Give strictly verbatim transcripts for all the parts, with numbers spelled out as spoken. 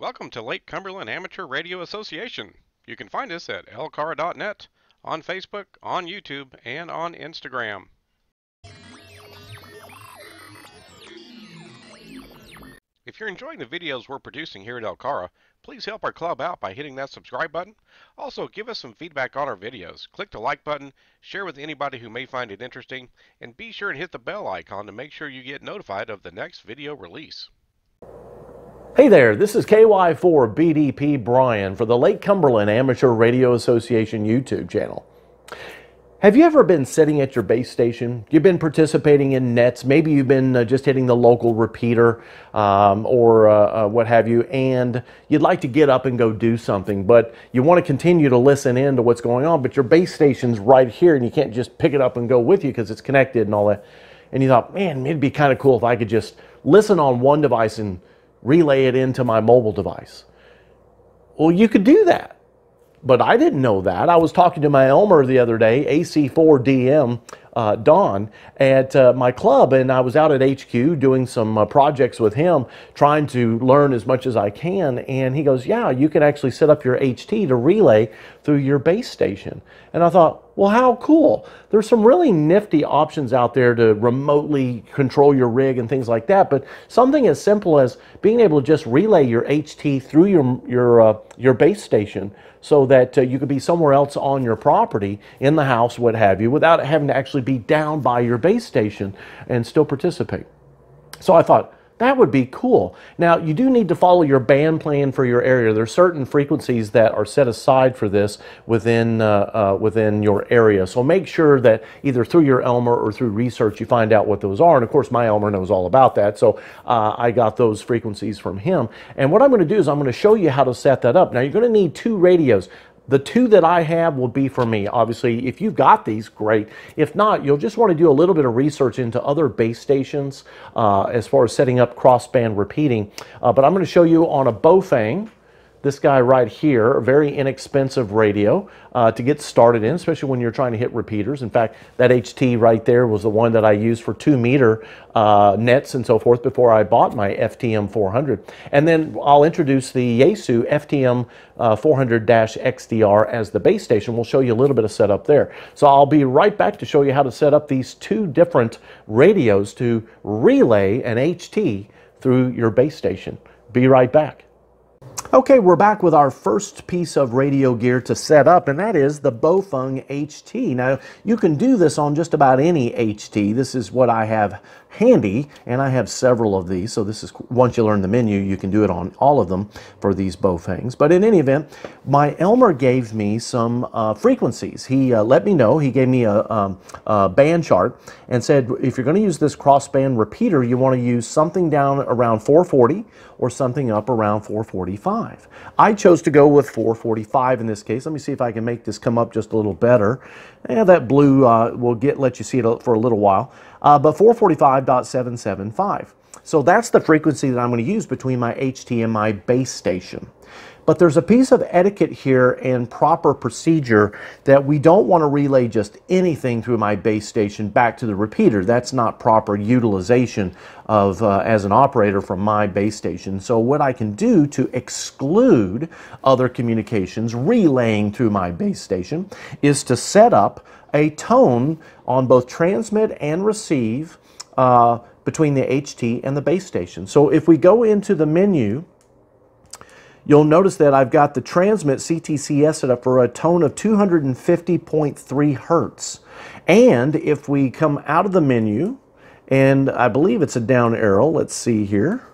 Welcome to Lake Cumberland Amateur Radio Association. You can find us at l c a r dot net, on Facebook, on YouTube, and on Instagram. If you're enjoying the videos we're producing here at L C A R A, please help our club out by hitting that subscribe button. Also, give us some feedback on our videos. Click the like button, share with anybody who may find it interesting, and be sure and hit the bell icon to make sure you get notified of the next video release. Hey there, this is K Y four B D P Brian for the Lake Cumberland Amateur Radio Association YouTube channel. Have you ever been sitting at your base station? You've been participating in nets, maybe you've been uh, just hitting the local repeater um, or uh, uh, what have you, and you'd like to get up and go do something, but you want to continue to listen in to what's going on, but your base station's right here and you can't just pick it up and go with you because it's connected and all that. And you thought, man, it'd be kind of cool if I could just listen on one device and relay it into my mobile device. Well, you could do that, but I didn't know that. I was talking to my Elmer the other day, A C four D M, uh, Don, at uh, my club, and I was out at H Q doing some uh, projects with him, trying to learn as much as I can, and he goes, yeah, you can actually set up your H T to relay through your base station. And I thought, well, how cool. There's some really nifty options out there to remotely control your rig and things like that, but something as simple as being able to just relay your H T through your, your, uh, your base station so that uh, you could be somewhere else on your property, in the house, what have you, without having to actually be down by your base station and still participate. So I thought, that would be cool. Now, you do need to follow your band plan for your area. There are certain frequencies that are set aside for this within, uh, uh, within your area. So make sure that either through your Elmer or through research, you find out what those are. And of course, my Elmer knows all about that. So uh, I got those frequencies from him. And what I'm going to do is I'm going to show you how to set that up. Now, you're going to need two radios. The two that I have will be for me. Obviously, if you've got these, great. If not, you'll just want to do a little bit of research into other base stations uh, as far as setting up crossband repeating. Uh, but I'm going to show you on a Baofeng, this guy right here, a very inexpensive radio uh, to get started in, especially when you're trying to hit repeaters. In fact, that H T right there was the one that I used for two meter uh, nets and so forth before I bought my F T M four hundred. And then I'll introduce the Yaesu F T M uh, four hundred X D R as the base station. We'll show you a little bit of setup there. So I'll be right back to show you how to set up these two different radios to relay an H T through your base station. Be right back. Okay, we're back with our first piece of radio gear to set up, and that is the Baofeng H T. Now, you can do this on just about any H T. This is what I have handy, and I have several of these, so this is, once you learn the menu, you can do it on all of them for these Baofengs. But in any event, my Elmer gave me some uh, frequencies. He uh, let me know, he gave me a, um, a band chart and said, if you're going to use this crossband repeater, you want to use something down around four forty or something up around four forty-five. I chose to go with four forty-five in this case. Let me see if I can make this come up just a little better. Yeah, that blue uh, will get let you see it for a little while. Uh, but four forty-five point seven seven five. So that's the frequency that I'm going to use between my H T and my base station. But there's a piece of etiquette here and proper procedure that we don't want to relay just anything through my base station back to the repeater. That's not proper utilization of uh, as an operator from my base station. So what I can do to exclude other communications relaying through my base station is to set up a tone on both transmit and receive uh, between the H T and the base station. So if we go into the menu, you'll notice that I've got the transmit C T C S set up for a tone of two fifty point three hertz. And if we come out of the menu, and I believe it's a down arrow, let's see here.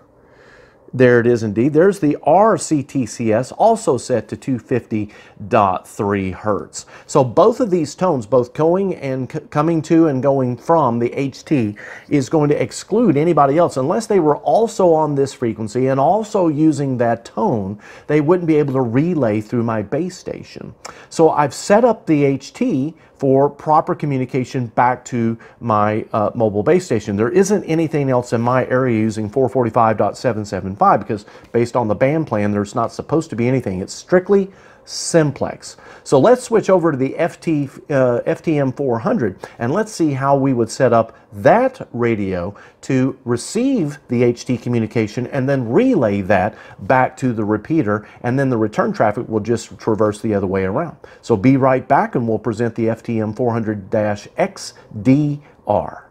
There it is indeed. There's the R C T C S, also set to two fifty point three hertz. So both of these tones, both going and coming to and going from the H T, is going to exclude anybody else. Unless they were also on this frequency and also using that tone, they wouldn't be able to relay through my base station. So I've set up the H T for proper communication back to my uh, mobile base station. There isn't anything else in my area using four forty-five point seven seven five because based on the band plan, there's not supposed to be anything. It's strictly simplex. So let's switch over to the F T, uh, F T M four hundred, and let's see how we would set up that radio to receive the H T communication and then relay that back to the repeater, and then the return traffic will just traverse the other way around. So be right back and we'll present the F T M four hundred X D R.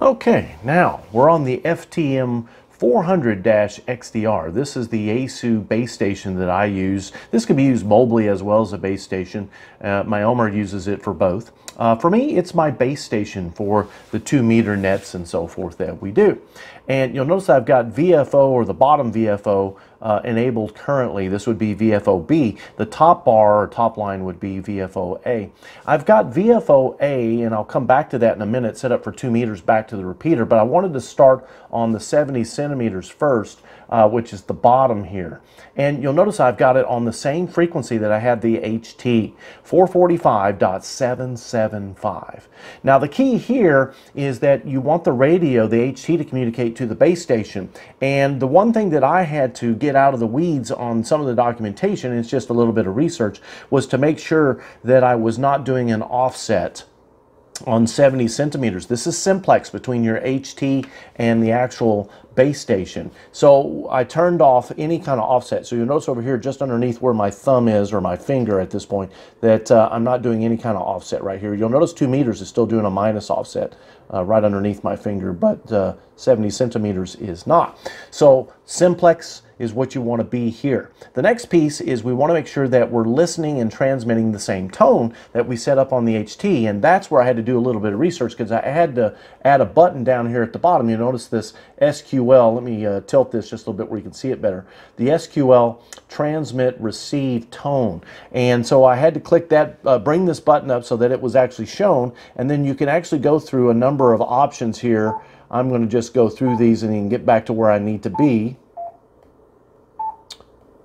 Okay, now we're on the F T M four hundred X D R. This is the Yaesu base station that I use. This can be used mobilely as well as a base station. Uh, my Elmer uses it for both. Uh, for me, it's my base station for the two meter nets and so forth that we do. And you'll notice I've got V F O, or the bottom V F O, uh, enabled currently. This would be V F O B. The top bar or top line would be V F O A. I've got V F O A, and I'll come back to that in a minute, set up for two meters back to the repeater, but I wanted to start on the seventy centimeters first, uh, which is the bottom here. And you'll notice I've got it on the same frequency that I had the H T, four forty-five point seven seven five. Now the key here is that you want the radio, the H T, to communicate to the base station. And the one thing that I had to get out of the weeds on some of the documentation, and it's just a little bit of research, was to make sure that I was not doing an offset on seventy centimeters. This is simplex between your H T and the actual base station. So I turned off any kind of offset. So you'll notice over here, just underneath where my thumb is, or my finger at this point, that uh, I'm not doing any kind of offset right here. You'll notice two meters is still doing a minus offset uh, right underneath my finger, but uh, seventy centimeters is not. So simplex is what you want to be here. The next piece is we want to make sure that we're listening and transmitting the same tone that we set up on the H T, and that's where I had to do a little bit of research, because I had to add a button down here at the bottom. You notice this S Q L, let me uh, tilt this just a little bit where you can see it better, the S Q L transmit receive tone. And so I had to click that, uh, bring this button up so that it was actually shown, and then you can actually go through a number of options here. I'm going to just go through these and you can get back to where I need to be.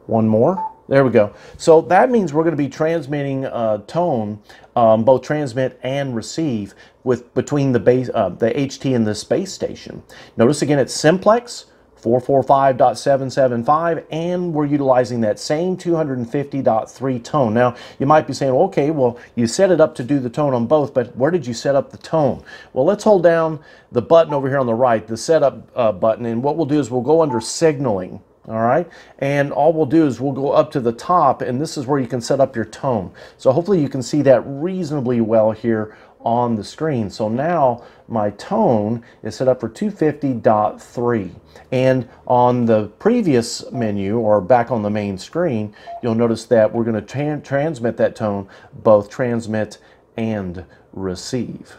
One more. There we go. So that means we're going to be transmitting uh, tone, um, both transmit and receive, with between the base, uh, the H T and the space station. Notice again, it's simplex, four forty-five point seven seven five, and we're utilizing that same two fifty point three tone. Now, you might be saying, okay, well, you set it up to do the tone on both, but where did you set up the tone? Well, let's hold down the button over here on the right, the setup uh, button, and what we'll do is we'll go under signaling. All right, and all we'll do is we'll go up to the top, and this is where you can set up your tone. So hopefully you can see that reasonably well here on the screen. So now my tone is set up for two fifty point three, and on the previous menu, or back on the main screen, you'll notice that we're going to tra transmit that tone, both transmit and receive.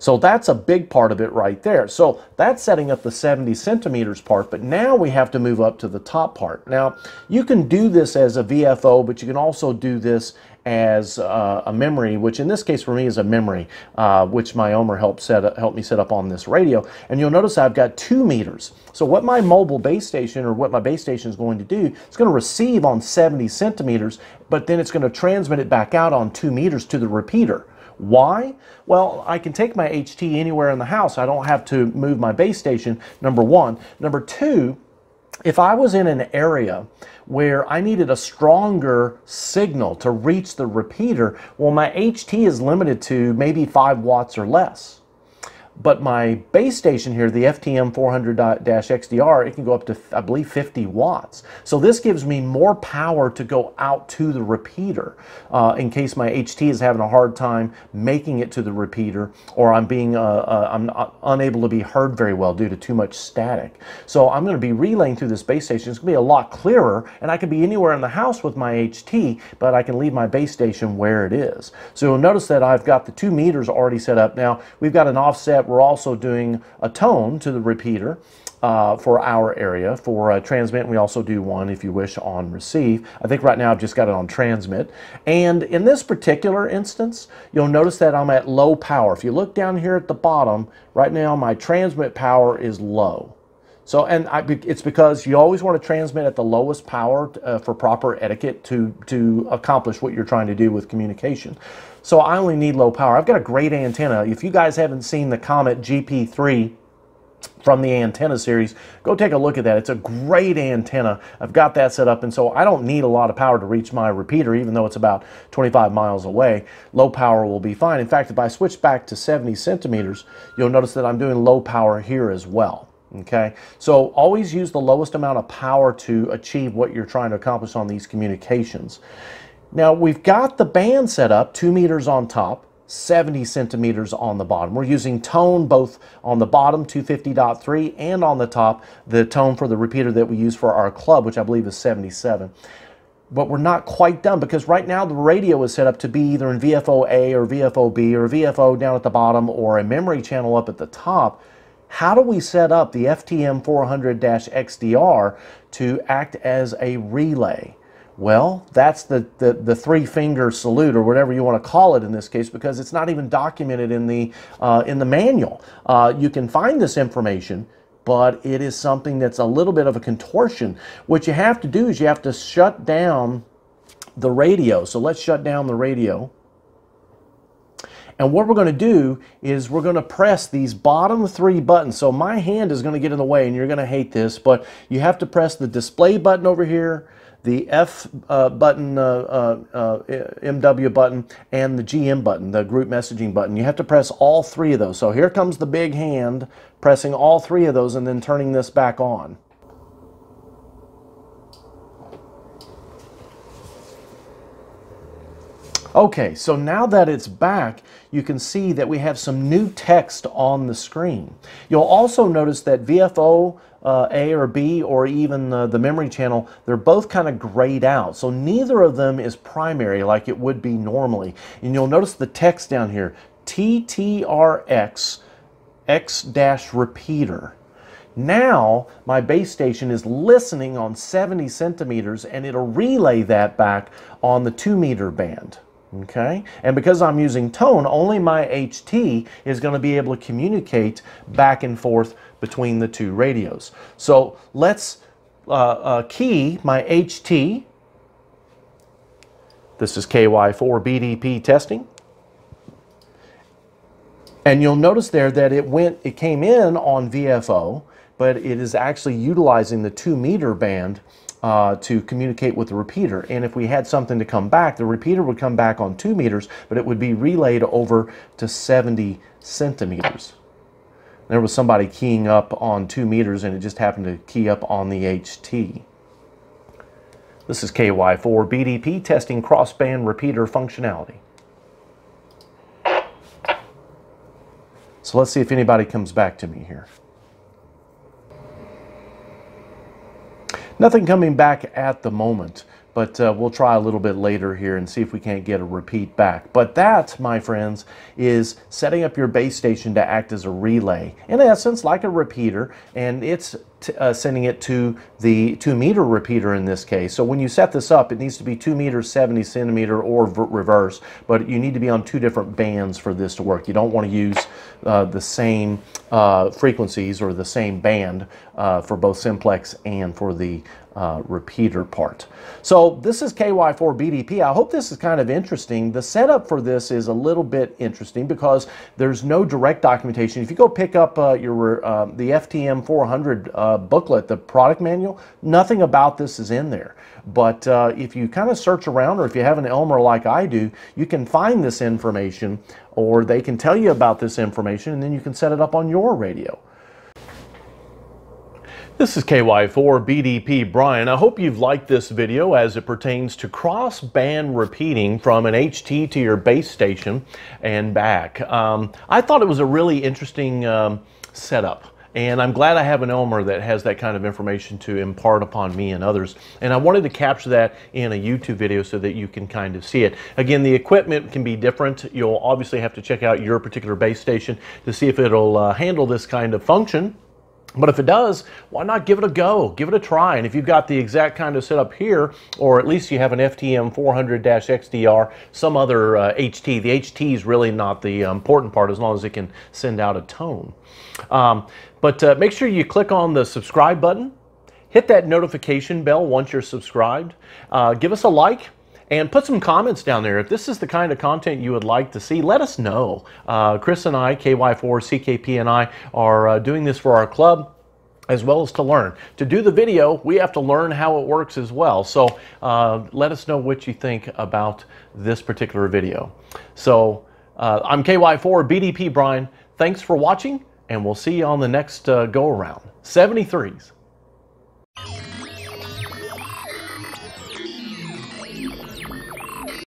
So that's a big part of it right there. So that's setting up the seventy centimeters part, but now we have to move up to the top part. Now, you can do this as a V F O, but you can also do this as uh, a memory, which in this case for me is a memory, uh, which my Elmer helped, set up, helped me set up on this radio. And you'll notice I've got two meters. So what my mobile base station, or what my base station is going to do, it's going to receive on seventy centimeters, but then it's going to transmit it back out on two meters to the repeater. Why? Well, I can take my H T anywhere in the house. I don't have to move my base station, number one. Number two, if I was in an area where I needed a stronger signal to reach the repeater, well, my H T is limited to maybe five watts or less. But my base station here, the F T M four hundred X D R, it can go up to, I believe, fifty watts. So this gives me more power to go out to the repeater uh, in case my H T is having a hard time making it to the repeater, or I'm being uh, uh, I'm unable to be heard very well due to too much static. So I'm going to be relaying through this base station. It's going to be a lot clearer, and I can be anywhere in the house with my H T, but I can leave my base station where it is. So you'll notice that I've got the two meters already set up. Now, we've got an offset. We're also doing a tone to the repeater uh, for our area. For uh, transmit, and we also do one, if you wish, on receive. I think right now I've just got it on transmit. And in this particular instance, you'll notice that I'm at low power. If you look down here at the bottom, right now my transmit power is low. So, and I, it's because you always want to transmit at the lowest power uh, for proper etiquette to, to accomplish what you're trying to do with communication. So I only need low power. I've got a great antenna. If you guys haven't seen the Comet G P three from the antenna series. Go take a look at that. It's a great antenna. I've got that set up, and so I don't need a lot of power to reach my repeater, even though it's about twenty-five miles away. Low power will be fine. In fact, if I switch back to seventy centimeters, you'll notice that I'm doing low power here as well. Okay, so always use the lowest amount of power to achieve what you're trying to accomplish on these communications. Now, we've got the band set up two meters on top, seventy centimeters on the bottom. We're using tone both on the bottom, two fifty point three, and on the top, the tone for the repeater that we use for our club, which I believe is seventy-seven. But we're not quite done, because right now the radio is set up to be either in V F O A or V F O B or V F O down at the bottom or a memory channel up at the top. How do we set up the F T M four hundred X D R to act as a relay? Well, that's the, the, the three-finger salute, or whatever you want to call it in this case, because it's not even documented in the, uh, in the manual. Uh, you can find this information, but it is something that's a little bit of a contortion. What you have to do is you have to shut down the radio. So let's shut down the radio. And what we're going to do is we're going to press these bottom three buttons. So my hand is going to get in the way, and you're going to hate this, but you have to press the display button over here, the F uh, button, uh, uh, uh, M W button, and the G M button, the group messaging button. You have to press all three of those. So here comes the big hand, pressing all three of those and then turning this back on. Okay, so now that it's back, you can see that we have some new text on the screen. You'll also notice that V F O Uh, A or B, or even uh, the memory channel, they're both kind of grayed out. So neither of them is primary like it would be normally. And you'll notice the text down here, T T R X X-repeater. Now my base station is listening on seventy centimeters, and it'll relay that back on the two meter band. Okay, and because I'm using tone, only my H T is going to be able to communicate back and forth between the two radios. So let's uh, uh, key my H T. This is K Y four B D P testing. And you'll notice there that it went, it came in on V F O, but it is actually utilizing the two meter band Uh, to communicate with the repeater. And if we had something to come back, the repeater would come back on two meters, but it would be relayed over to seventy centimeters. There was somebody keying up on two meters and it just happened to key up on the H T. This is K Y four B D P testing cross-band repeater functionality. So let's see if anybody comes back to me here. Nothing coming back at the moment, but uh, we'll try a little bit later here and see if we can't get a repeat back. But that, my friends, is setting up your base station to act as a relay, in essence like a repeater, and it's t uh, sending it to the two meter repeater in this case. So when you set this up, it needs to be two meters, seventy centimeter, or reverse, but you need to be on two different bands for this to work. You don't want to use uh, the same uh, frequencies or the same band uh, for both simplex and for the Uh, repeater part. So this is K Y four B D P. I hope this is kind of interesting. The setup for this is a little bit interesting because there's no direct documentation. If you go pick up uh, your uh, the F T M four hundred uh, booklet, the product manual, nothing about this is in there. But uh, if you kind of search around, or if you have an Elmer like I do, you can find this information, or they can tell you about this information, and then you can set it up on your radio. This is K Y four B D P Brian. I hope you've liked this video as it pertains to cross-band repeating from an H T to your base station and back. Um, I thought it was a really interesting um, setup. And I'm glad I have an Elmer that has that kind of information to impart upon me and others. And I wanted to capture that in a YouTube video so that you can kind of see it. Again, the equipment can be different. You'll obviously have to check out your particular base station to see if it'll uh, handle this kind of function. But if it does, why not give it a go? Give it a try. And if you've got the exact kind of setup here, or at least you have an F T M four hundred X D R, some other uh, H T. The H T is really not the important part, as long as it can send out a tone. Um, but uh, make sure you click on the subscribe button. Hit that notification bell once you're subscribed. Uh, give us a like. and put some comments down there. If this is the kind of content you would like to see, let us know. Uh, Chris and I, K Y four C K P and I, are uh, doing this for our club, as well as to learn. To do the video, we have to learn how it works as well. So uh, let us know what you think about this particular video. So uh, I'm K Y four B D P Brian. Thanks for watching, and we'll see you on the next uh, go around. seventy-threes.